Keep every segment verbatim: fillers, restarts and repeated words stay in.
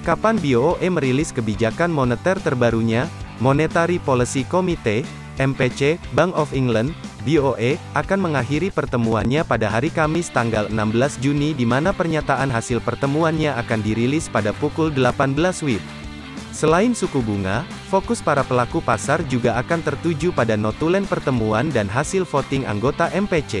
Kapan B O E merilis kebijakan moneter terbarunya? Monetary Policy Committee, M P C, Bank of England, B O E, akan mengakhiri pertemuannya pada hari Kamis tanggal enam belas Juni di mana pernyataan hasil pertemuannya akan dirilis pada pukul delapan belas W I B. Selain suku bunga, fokus para pelaku pasar juga akan tertuju pada notulen pertemuan dan hasil voting anggota M P C.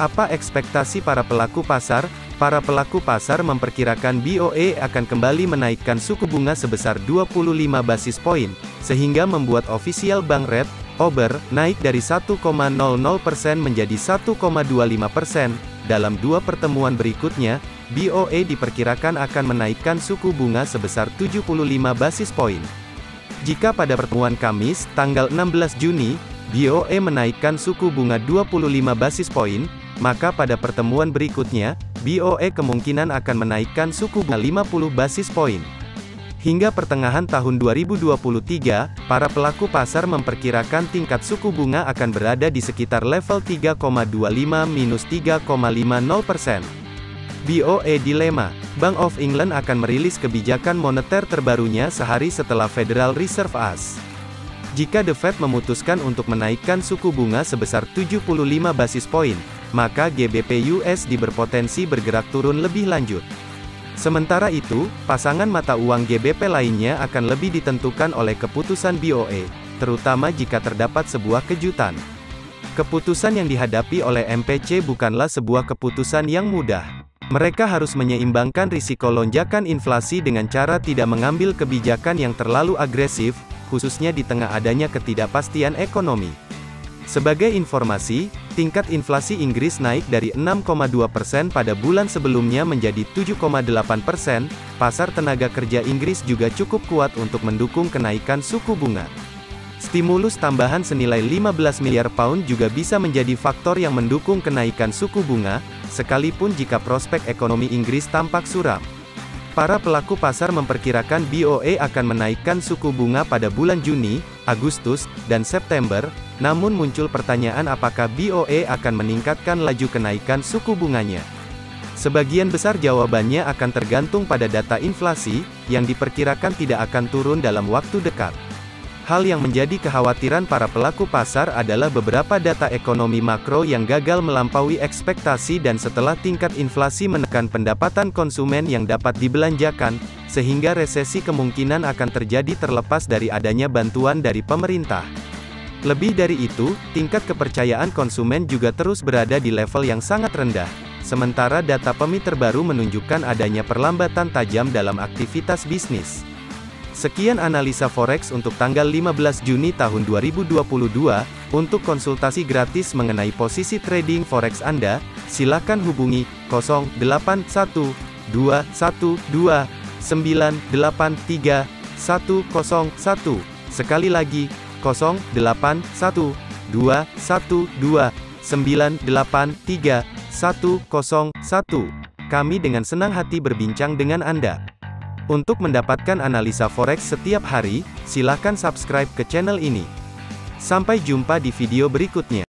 Apa ekspektasi para pelaku pasar? Para pelaku pasar memperkirakan B O E akan kembali menaikkan suku bunga sebesar dua puluh lima basis poin, sehingga membuat official bank rate, O B R, naik dari satu koma nol nol persen menjadi satu koma dua lima persen. Dalam dua pertemuan berikutnya, B O E diperkirakan akan menaikkan suku bunga sebesar tujuh puluh lima basis poin. Jika pada pertemuan Kamis, tanggal enam belas Juni, B O E menaikkan suku bunga dua puluh lima basis poin, maka pada pertemuan berikutnya, B O E kemungkinan akan menaikkan suku bunga lima puluh basis poin. Hingga pertengahan tahun dua ribu dua puluh tiga, para pelaku pasar memperkirakan tingkat suku bunga akan berada di sekitar level tiga koma dua lima sampai tiga koma lima nol persen. B O E dilema. Bank of England akan merilis kebijakan moneter terbarunya sehari setelah Federal Reserve A S. Jika The Fed memutuskan untuk menaikkan suku bunga sebesar tujuh puluh lima basis poin, maka G B P U S D berpotensi bergerak turun lebih lanjut. Sementara itu, pasangan mata uang G B P lainnya akan lebih ditentukan oleh keputusan B O E, terutama jika terdapat sebuah kejutan. Keputusan yang dihadapi oleh M P C bukanlah sebuah keputusan yang mudah. Mereka harus menyeimbangkan risiko lonjakan inflasi dengan cara tidak mengambil kebijakan yang terlalu agresif, khususnya di tengah adanya ketidakpastian ekonomi. Sebagai informasi, tingkat inflasi Inggris naik dari enam koma dua persen pada bulan sebelumnya menjadi tujuh koma delapan persen, pasar tenaga kerja Inggris juga cukup kuat untuk mendukung kenaikan suku bunga. Stimulus tambahan senilai lima belas miliar pound juga bisa menjadi faktor yang mendukung kenaikan suku bunga, sekalipun jika prospek ekonomi Inggris tampak suram. Para pelaku pasar memperkirakan B O E akan menaikkan suku bunga pada bulan Juni, Agustus, dan September, namun muncul pertanyaan apakah B O E akan meningkatkan laju kenaikan suku bunganya. Sebagian besar jawabannya akan tergantung pada data inflasi, yang diperkirakan tidak akan turun dalam waktu dekat. Hal yang menjadi kekhawatiran para pelaku pasar adalah beberapa data ekonomi makro yang gagal melampaui ekspektasi dan setelah tingkat inflasi menekan pendapatan konsumen yang dapat dibelanjakan, sehingga resesi kemungkinan akan terjadi terlepas dari adanya bantuan dari pemerintah. Lebih dari itu, tingkat kepercayaan konsumen juga terus berada di level yang sangat rendah, sementara data P M I terbaru menunjukkan adanya perlambatan tajam dalam aktivitas bisnis. Sekian analisa forex untuk tanggal lima belas Juni tahun dua ribu dua puluh dua. Untuk konsultasi gratis mengenai posisi trading forex Anda, silakan hubungi nol delapan satu dua satu dua sembilan delapan tiga satu nol satu. Sekali lagi, nol delapan satu dua satu dua sembilan delapan tiga satu nol satu. Kami dengan senang hati berbincang dengan Anda. Untuk mendapatkan analisa forex setiap hari, silakan subscribe ke channel ini. Sampai jumpa di video berikutnya.